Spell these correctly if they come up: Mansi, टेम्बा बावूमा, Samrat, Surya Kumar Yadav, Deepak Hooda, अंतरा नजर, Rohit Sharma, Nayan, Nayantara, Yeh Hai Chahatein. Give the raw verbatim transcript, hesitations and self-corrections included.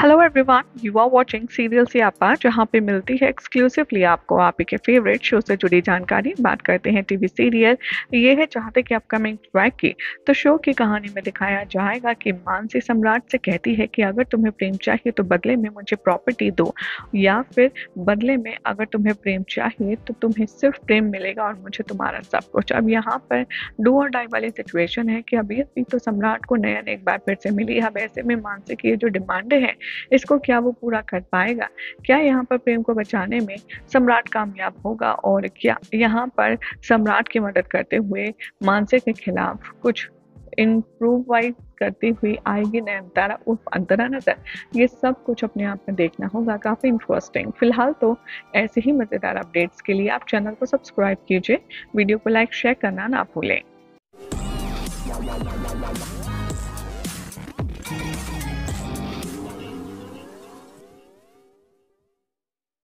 Hello everyone, you are watching serial से आपा, जहां पे मिलती है एक्सक्लूसिवली आपको आप के फेवरेट शो से जुड़ी जानकारी। बात करते हैं टीवी सीरियल ये है चाहते कि अपकमिंग ट्रैक की। तो शो की कहानी में दिखाया जाएगा कि मानसी सम्राट से कहती है कि अगर तुम्हें प्रेम चाहिए तो बदले में मुझे प्रॉपर्टी दो, या फिर बदले में अगर तुम्हें प्रेम चाहिए तो तुम्हें सिर्फ प्रेम मिलेगा और मुझे तुम्हारा सब कुछ। अब यहाँ पर डू और डाई वाली सिचुएशन है कि अभी अभी तो सम्राट को नयन एक बार फिर से मिली। अब ऐसे में मानसी की जो डिमांडें हैं इसको क्या वो पूरा कर पाएगा? क्या यहाँ पर प्रेम को बचाने में सम्राट कामयाब होगा? और क्या यहाँ पर सम्राट की मदद करते हुए मानसी के खिलाफ कुछ इम्प्रूव वाइज करती हुई आएगी नयनतारा उर्फ अंतरा नजर? ये सब कुछ अपने आप में देखना होगा, काफ़ी इंटरेस्टिंग। फिलहाल तो ऐसे ही मज़ेदार अपडेट्स के लिए आप चैनल को सब्सक्राइब कीजिए, वीडियो को लाइक शेयर करना ना भूलें।